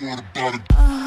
What about it?